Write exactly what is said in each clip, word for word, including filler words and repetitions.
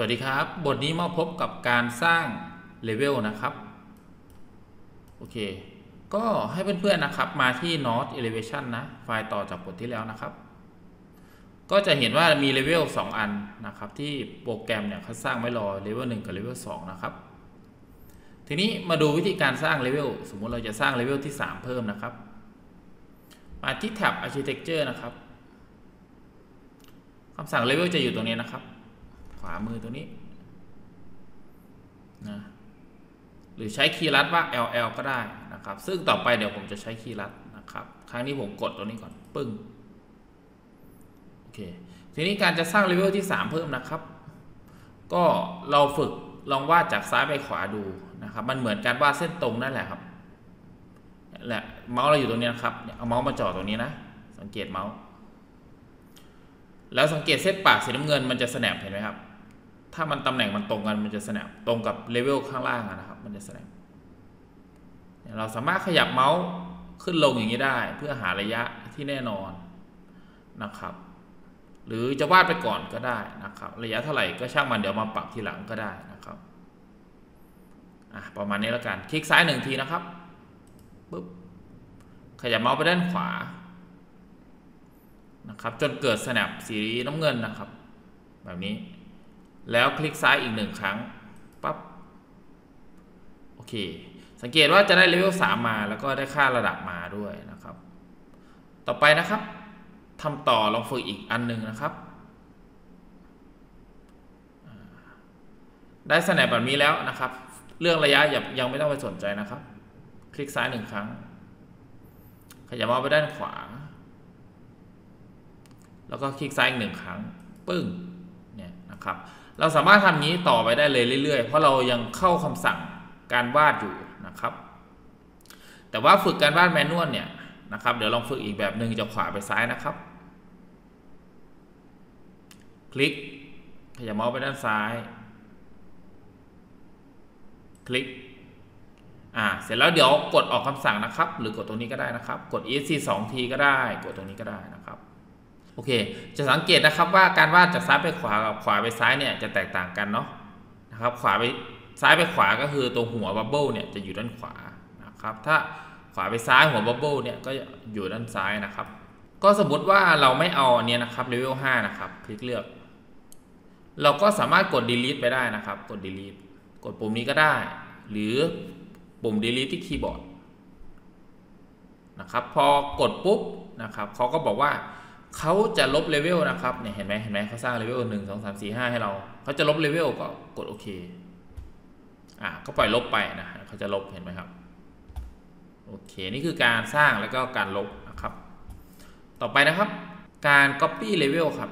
สวัสดีครับบทนี้มาพบกับการสร้างเลเวลนะครับโอเคก็ให้เพื่อนๆนะครับมาที่ Node Elevation นะไฟล์ต่อจากบทที่แล้วนะครับก็จะเห็นว่ามีเลเวลสองอันนะครับที่โปรแกรมเนี่ยเขาสร้างไว้รอเลเวลหนึ่งกับเลเวลสองนะครับทีนี้มาดูวิธีการสร้างเลเวลสมมุติเราจะสร้างเลเวลที่สามเพิ่มนะครับมาที่แท็บ Architecture นะครับคำสั่งเลเวลจะอยู่ตรงนี้นะครับขวามือตัวนี้นะหรือใช้คีย์ลัดว่า แอล แอล ก็ได้นะครับซึ่งต่อไปเดี๋ยวผมจะใช้คีย์ลัดนะครับครั้งนี้ผมกดตัวนี้ก่อนปึ้งโอเคทีนี้การจะสร้างเลเวลที่สามเพิ่มนะครับก็เราฝึกลองวาดจากซ้ายไปขวาดูนะครับมันเหมือนการวาดเส้นตรงนั่นแหละครับแหละเมาส์เราอยู่ตรงนี้นะครับเอาเมาส์มาจ่อตรงนี้นะสังเกตเมาส์แล้วสังเกตเส้นปากสีน้ำเงินมันจะสแนปเห็นไหมครับถ้ามันตำแหน่งมันตรงกันมันจะสแนปตรงกับเลเวลข้างล่างนะครับมันจะสแนปเราสามารถขยับเมาส์ขึ้นลงอย่างนี้ได้เพื่อหาระยะที่แน่นอนนะครับหรือจะวาดไปก่อนก็ได้นะครับระยะเท่าไหร่ก็ช่างมันเดี๋ยวมาปรับทีหลังก็ได้นะครับอ่ะประมาณนี้แล้วกันคลิกซ้ายหนึ่งทีนะครับปุ๊บขยับเมาส์ไปด้านขวานะครับจนเกิด snap สีน้ำเงินนะครับแบบนี้แล้วคลิกซ้ายอีกหนึ่งครั้งปั๊บโอเคสังเกตว่าจะได้เลเวลสามมาแล้วก็ได้ค่าระดับมาด้วยนะครับต่อไปนะครับทำต่อลองฝึกอีกอันนึงนะครับได้ snap แบบนี้แล้วนะครับเรื่องระยะยังไม่ต้องไปสนใจนะครับคลิกซ้ายหนึ่งครั้งขยับมาไปด้านขวาแล้วก็คลิกซ้ายอีกหนึ่งครั้งปึ้งเนี่ยนะครับเราสามารถทำนี้ต่อไปได้เลยเรื่อยๆเพราะเรายังเข้าคำสั่งการวาดอยู่นะครับแต่ว่าฝึกการวาดแมนนวลเนี่ยนะครับเดี๋ยวลองฝึกอีกแบบหนึ่งจะขวาไปซ้ายนะครับคลิกขยับเมาส์ไปด้านซ้ายคลิกอ่าเสร็จแล้วเดี๋ยวกดออกคำสั่งนะครับหรือกดตรงนี้ก็ได้นะครับกด esc สองทีก็ได้กดตรงนี้ก็ได้นะครับโอเคจะสังเกตนะครับว่าการวาดจากซ้ายไปขวากับขวาไปซ้ายเนี่ยจะแตกต่างกันเนาะนะครับขวาไปซ้ายไปขวาก็คือตรงหัวบับเบิ้ลเนี่ยจะอยู่ด้านขวานะครับถ้าขวาไปซ้ายหัวบับเบิ้ลเนี่ยก็อยู่ด้านซ้ายนะครับก็สมมติว่าเราไม่เอาอันนี้นะครับเลเวลห้านะครับคลิกเลือกเราก็สามารถกด delete ไปได้นะครับกด delete กดปุ่มนี้ก็ได้หรือปุ่ม delete ที่คีย์บอร์ดนะครับพอกดปุ๊บนะครับเขาก็บอกว่าเขาจะลบเลเวลนะครับเนี่ยเห็นไหมเห็นไหมเขาสร้างเลเวลหนึ่งสองสามสี่ห้าให้เราเขาจะลบเลเวลก็กดโอเคอ่ะก็ปล่อยลบไปนะเขาจะลบเห็นไหมครับโอเคนี่คือการสร้างแล้วก็การลบนะครับต่อไปนะครับการ Copy เลเวลครับ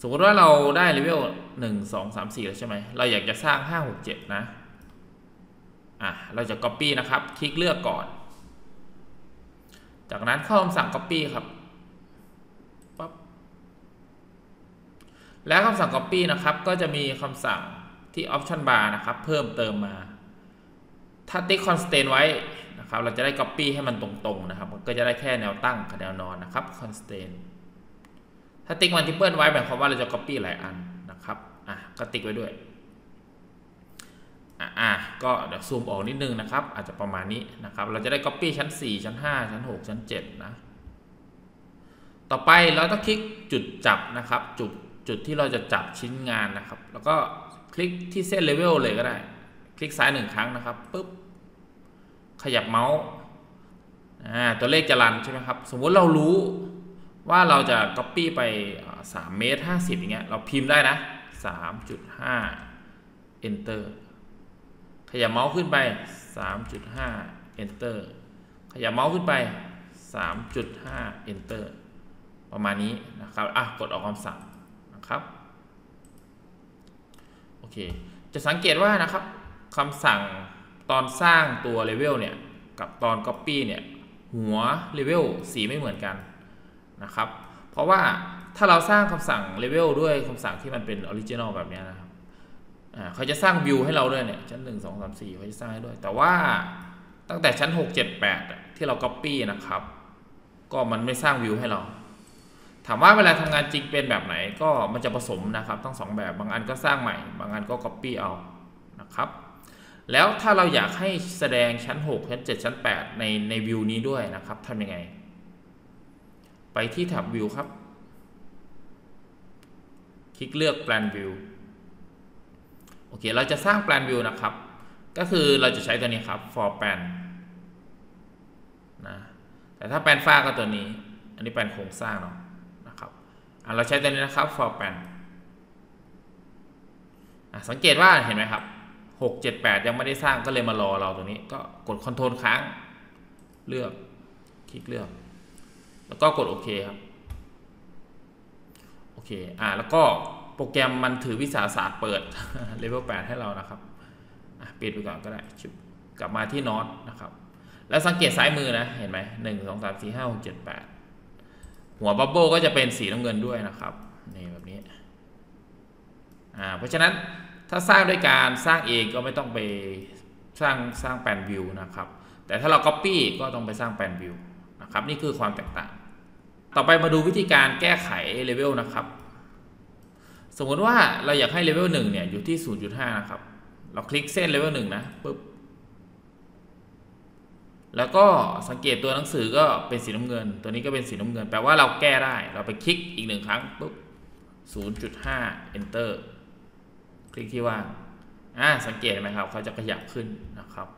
สมมติว่าเราได้เลเวลหนึ่งสองสามสี่แล้วใช่ไหมเราอยากจะสร้างห้าหกเจ็ดนะอ่ะเราจะ Copy นะครับคลิกเลือกก่อนจากนั้นเข้าคำสั่ง Copy ครับแล้วคำสั่ง Copy นะครับก็จะมีคำสั่งที่ Option Bar นะครับเพิ่มเติมมาถ้าติ๊ก Constraint ไว้นะครับเราจะได้ Copy ให้มันตรงๆนะครับก็จะได้แค่แนวตั้งกับแนวนอนนะครับ Constraint ถ้าติ๊ก Multiple ไว้หมายความว่าเราจะ Copy หลายอันนะครับอ่ะก็ติ๊กไว้ด้วยอ่ะอ่ะก็เดี๋ยวซูมออกนิดนึงนะครับอาจจะประมาณนี้นะครับเราจะได้ Copy ชั้นสี่ชั้นห้าชั้นหกชั้นเจ็ดนะต่อไปเราต้องคลิกจุดจับนะครับจุดจุดที่เราจะจับชิ้นงานนะครับแล้วก็คลิกที่เส้นเลเวลเลยก็ได้คลิกซ้ายหนึ่งครั้งนะครับปุ๊บขยับเมาส์ตัวเลขจะรันใช่ไหมครับสมมุติเรารู้ว่าเราจะ Copy ไปสามเมตรห้าสิบอย่างเงี้ยเราพิมพ์ได้นะ สามจุดห้า Enter ขยับเมาส์ขึ้นไป สามจุดห้า Enter ขยับเมาส์ขึ้นไป สามจุดห้า Enter ประมาณนี้นะครับอ่ะกดออกคำสั่งครับโอเคจะสังเกตว่านะครับคำสั่งตอนสร้างตัวเลเวลเนี่ยกับตอน Copy เนี่ยหัวเลเวลสีไม่เหมือนกันนะครับเพราะว่าถ้าเราสร้างคำสั่งเลเวลด้วยคำสั่งที่มันเป็นออริจินอลแบบนี้นะครับเขาจะสร้างวิวให้เราด้วยเนี่ยชั้นหนึ่ง สอง สาม สี่เขาจะสร้างให้ด้วยแต่ว่าตั้งแต่ชั้นหก เจ็ด แปดที่เรา Copy นะครับก็มันไม่สร้างวิวให้เรา ถามว่าเวลาทำงานจริงเป็นแบบไหนก็มันจะผสมนะครับทั้งสองแบบบางอันก็สร้างใหม่บางอันก็ Copy เอานะครับแล้วถ้าเราอยากให้แสดงชั้นหกชั้นเจ็ดชั้นแปดในในวิวนี้ด้วยนะครับทำยังไงไปที่แท็บวิวครับคลิกเลือก Plan View โอเคเราจะสร้าง Plan View นะครับก็คือเราจะใช้ตัวนี้ครับ for plan นะแต่ถ้า plan ฟ้าก็ตัวนี้อันนี้ plan โครงสร้างเนาะนะครับเราใช้ตัวนี้นะครับ for plan สังเกตว่าเห็นไหมครับหก เจ็ด แปดยังไม่ได้สร้างก็เลยมารอเราตรงนี้ก็กด Ctrl ค้างเลือกคลิกเลือกแล้วก็กดโอเคครับโอเคอ่าแล้วก็โปรแกรมมันถือวิสาสะเปิด Level แปดให้เรานะครับปิดไปก่อนก็ได้กลับมาที่น็อตนะครับแล้วสังเกตซ้ายมือนะเห็นไหมหนึ่งสองสามสี่ห้าหกเจ็ดแปดหัวบับเบิ้ลก็จะเป็นสีน้ำเงินด้วยนะครับนี่แบบนี้อ่าเพราะฉะนั้นถ้าสร้างด้วยการสร้างเองก็ไม่ต้องไปสร้างสร้างแปลนวิวนะครับแต่ถ้าเรา Copy ก็ต้องไปสร้างแปลนวิวนะครับนี่คือความแตกต่างต่อไปมาดูวิธีการแก้ไขเลเวลนะครับสมมติว่าเราอยากให้เลเวลหนึ่งเนี่ยอยู่ที่ ศูนย์จุดห้า นะครับเราคลิกเส้นเลเวลหนึ่งนะปุ๊บแล้วก็สังเกตตัวหนังสือก็เป็นสีน้ำเงินตัวนี้ก็เป็นสีน้ำเงินแปลว่าเราแก้ได้เราไปคลิกอีกหนึ่งครั้งปุ๊บ ศูนย์จุดห้า Enter คลิกที่ว่างอ่าสังเกตไหมครับเขาจะขยับขึ้นนะครับ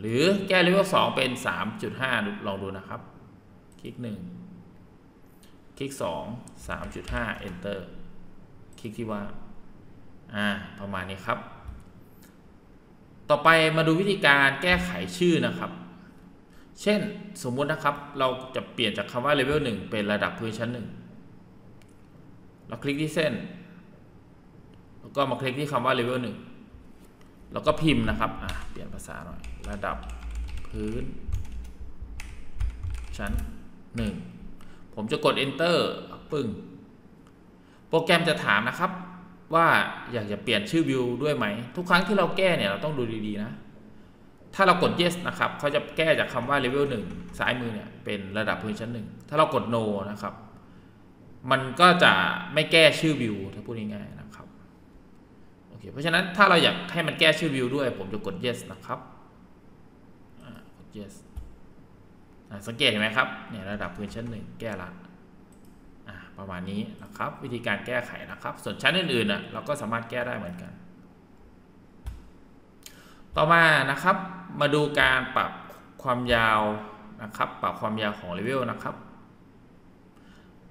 หรือแก้เลเวลสองเป็น สามจุดห้า ลองดูนะครับคลิกหนึ่งคลิกสอง สามจุดห้า Enter คลิกที่ว่างอ่าประมาณนี้ครับต่อไปมาดูวิธีการแก้ไขชื่อนะครับเช่นสมมุตินะครับเราจะเปลี่ยนจากคำว่า Level หนึ่งเป็นระดับพื้นชั้นหนึ่งเราคลิกที่เส้นแล้วก็มาคลิกที่คำว่า Level หนึ่งแล้วก็พิมพ์นะครับอ่าเปลี่ยนภาษาหน่อยระดับพื้นชั้นหนึ่งผมจะกด Enter ปึ้งโปรแกรมจะถามนะครับว่าอยากจะเปลี่ยนชื่อวิวด้วยไหมทุกครั้งที่เราแก้เนี่ยเราต้องดูดีๆนะถ้าเรากด yes นะครับเขาจะแก้จากคำว่า level หนึ่งซ้ายมือเนี่ยเป็นระดับพื้นชั้นหนึ่งถ้าเรากด no นะครับมันก็จะไม่แก้ชื่อวิวถ้าพูดง่ายๆนะครับโอเคเพราะฉะนั้นถ้าเราอยากให้มันแก้ชื่อวิวด้วยผมจะกด yes นะครับกด yes สังเกตเห็นไหมครับเนี่ยระดับพื้นชั้นหนึ่งแก้ละประมาณนี้นะครับวิธีการแก้ไขนะครับส่วนชั้นอื่นๆนะเราก็สามารถแก้ได้เหมือนกันต่อมานะครับมาดูการปรับความยาวนะครับปรับความยาวของเลเวลนะครับ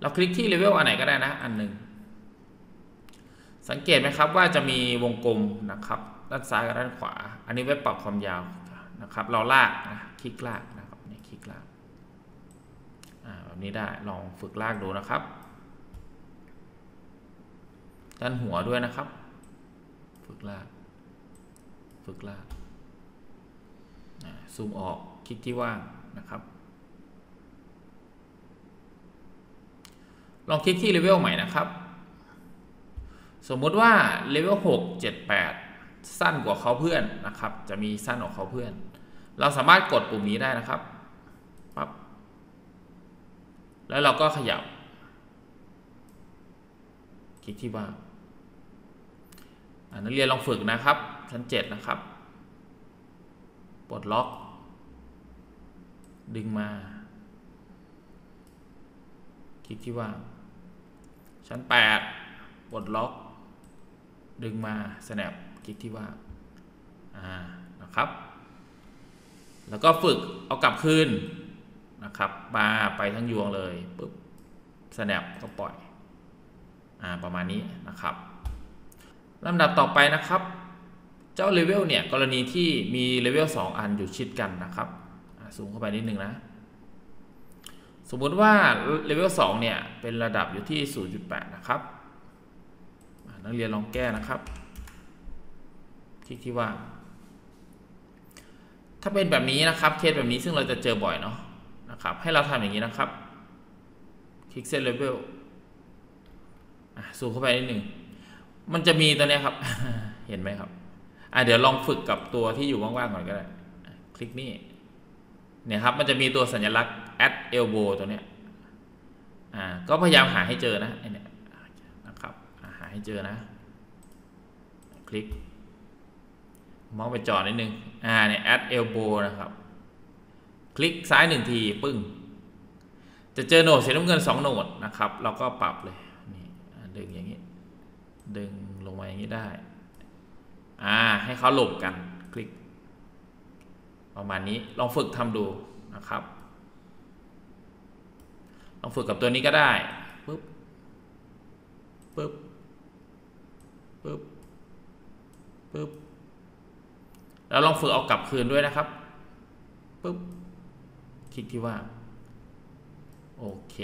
เราคลิกที่เลเวลอันไหนก็ได้นะอันหนึ่งสังเกตไหมครับว่าจะมีวงกลมนะครับด้านซ้ายกับด้านขวาอันนี้ไว้ปรับความยาวนะครับเราลากนะคลิกลากนะครับนี่คลิกลากแบบนี้ได้ลองฝึกลากดูนะครับด้านหัวด้วยนะครับฝึกลากฝึกลากซูมออกคลิกที่ว่างนะครับลองคลิกที่เลเวลใหม่นะครับสมมุติว่าเลเวลหก เจ็ด แปดสั้นกว่าเขาเพื่อนนะครับจะมีสั้นกว่าเขาเพื่อนเราสามารถกดปุ่มนี้ได้นะครับปั๊บแล้วเราก็ขยับคลิกที่ว่านักเรียนลองฝึกนะครับชั้นเจ็ดนะครับปลดล็อกดึงมาคลิกที่ว่าชั้นแปดปลดล็อกดึงมา snap คลิกที่ว่านะครับแล้วก็ฝึกเอากลับคืนนะครับมาไปทั้งยวงเลยปุ๊บ snap ก็ปล่อยอ่าประมาณนี้นะครับลำดับต่อไปนะครับเจ้าเลเวลเนี่ยกรณีที่มีเลเวลสองอันอยู่ชิดกันนะครับสูงเข้าไปนิดนึงนะสมมุติว่าเลเวลสองเนี่ยเป็นระดับอยู่ที่ ศูนย์จุดแปด นะครับนักเรียนลองแก้นะครับคลิกที่ว่าถ้าเป็นแบบนี้นะครับเคสแบบนี้ซึ่งเราจะเจอบ่อยเนาะนะครับให้เราทำอย่างนี้นะครับคลิกเส้นเลเวลซูมเข้าไปนิดหนึ่งมันจะมีตัวนี้ครับ เห็นไหมครับอ่ะเดี๋ยวลองฝึกกับตัวที่อยู่ว่างๆก่อนก็ได้คลิกนี่เนี่ยครับมันจะมีตัวสัญลักษณ์ add elbow ตัวเนี้ย อ่าก็พยายามหาให้เจอนะไอเนี่ยนะครับหาให้เจอนะคลิกมองไปจอดนิดนึงอ่าเนี่ย add elbow นะครับคลิกซ้ายหนึ่งทีปึ้งจะเจอโหนดสีน้ำเงินสองโหนดนะครับเราก็ปรับเลยนี่ดึงอย่างนี้ดึงลงมาอย่างนี้ได้อ่าให้เขาหลบกันคลิกประมาณนี้ลองฝึกทำดูนะครับลองฝึกกับตัวนี้ก็ได้ปึ๊บปึ๊บปึ๊บปึ๊บแล้วลองฝึกเอากลับคืนด้วยนะครับปึ๊บคลิกที่ว่าโอเค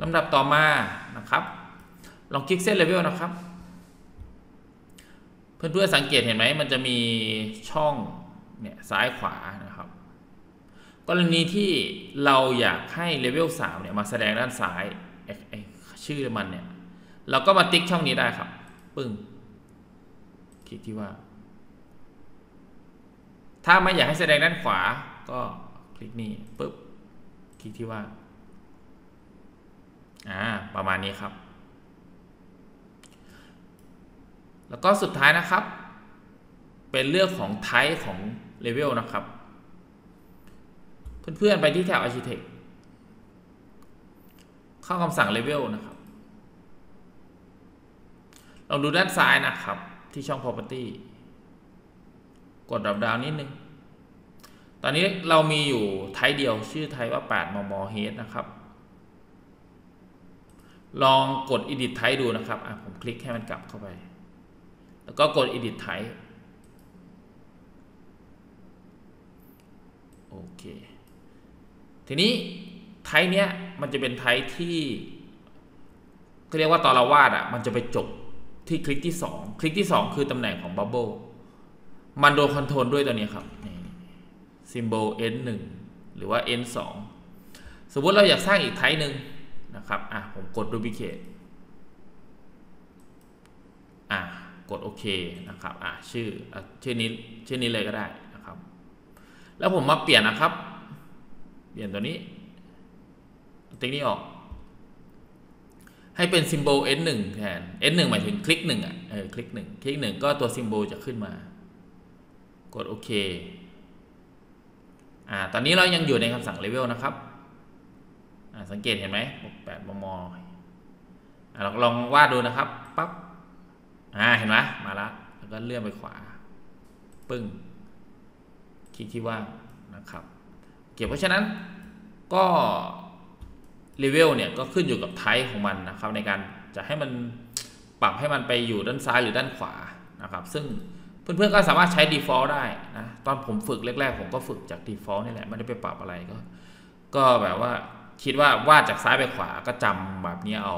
ลำดับต่อมานะครับลองคลิกเส้นเลเวลนะครับเพื่อนๆสังเกตเห็นไหมมันจะมีช่องเนี่ยซ้ายขวานะครับกรณีที่เราอยากให้เลเวลสามเนี่ยมาแสดงด้านซ้ายชื่อมันเนี่ยเราก็มาติ๊กช่องนี้ได้ครับปึ้งคลิกที่ว่าถ้าไม่อยากให้แสดงด้านขวาก็คลิกนี่ปุ๊บคลิกที่ว่าอ่าประมาณนี้ครับแล้วก็สุดท้ายนะครับเป็นเรื่องของ type ของ level นะครับเพื่อนๆไปที่แถว architect เข้าคำสั่ง level นะครับลองดูด้านซ้ายนะครับที่ช่อง property กดดรอปดาวน์นิดนึงตอนนี้เรามีอยู่ไทป์เดียวชื่อไทป์ว่าแปด มม เฮด นะครับลองกด edit type ดูนะครับอ่ะผมคลิกให้มันกลับเข้าไปแล้วก็กด edit type โอเคทีนี้ไทป์เนี้ยมันจะเป็นไทป์ที่เขาเรียกว่าตอนเราวาดอ่ะมันจะไปจบที่คลิกที่สองคลิกที่สองคือตำแหน่งของ Bubble มันโดนคอนโทรลด้วยตัวนี้ครับซิมโบล เอ็น หนึ่ง หรือว่า เอ็น สอง สมมติเราอยากสร้างอีกไทป์หนึ่งนะครับอ่ะผมกด duplicate อ่ะกดโอเคนะครับอ่ะชื่อชื่อนี้ชื่อนี้เลยก็ได้นะครับแล้วผมมาเปลี่ยนนะครับเปลี่ยนตัวนี้ติ๊กนี้ออกให้เป็นซิมโบล เอ็น หนึ่ง แทน เอ็น หนึ่ง หมายถึงคลิกหนึ่งอ่ะเออคลิกหนึ่งคลิกหนึ่งก็ตัวซิมโบลจะขึ้นมากดโอเคอ่าตอนนี้เรายังอยู่ในคำสั่ง level นะครับอ่าสังเกตเห็นไหมแปด มม อ่าเราลองวาดดูนะครับปั๊บอ่าเห็นไหมมาละแล้วก็เลื่อนไปขวาปึ้งคลิกที่ว่างนะครับเกี่ยวเพราะฉะนั้นก็ level เนี่ยก็ขึ้นอยู่กับ type ของมันนะครับในการจะให้มันปรับให้มันไปอยู่ด้านซ้ายหรือด้านขวานะครับซึ่งเพื่อนๆก็สามารถใช้ default ได้นะตอนผมฝึกแรกๆผมก็ฝึกจาก default นี่แหละไม่ได้ไปปรับอะไรก็ก็แบบว่าคิดว่าวาดจากซ้ายไปขวาก็จำแบบนี้เอา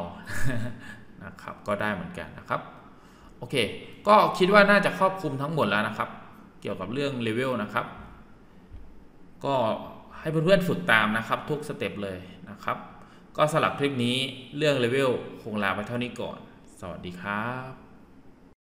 นะครับก็ได้เหมือนกันนะครับโอเคก็คิดว่าน่าจะครอบคลุมทั้งหมดแล้วนะครับเกี่ยวกับเรื่อง level นะครับก็ให้เพื่อนๆฝึกตามนะครับทุกสเต็ปเลยนะครับก็สำหรับคลิปนี้เรื่อง level คงลาไปเท่านี้ก่อนสวัสดีครับ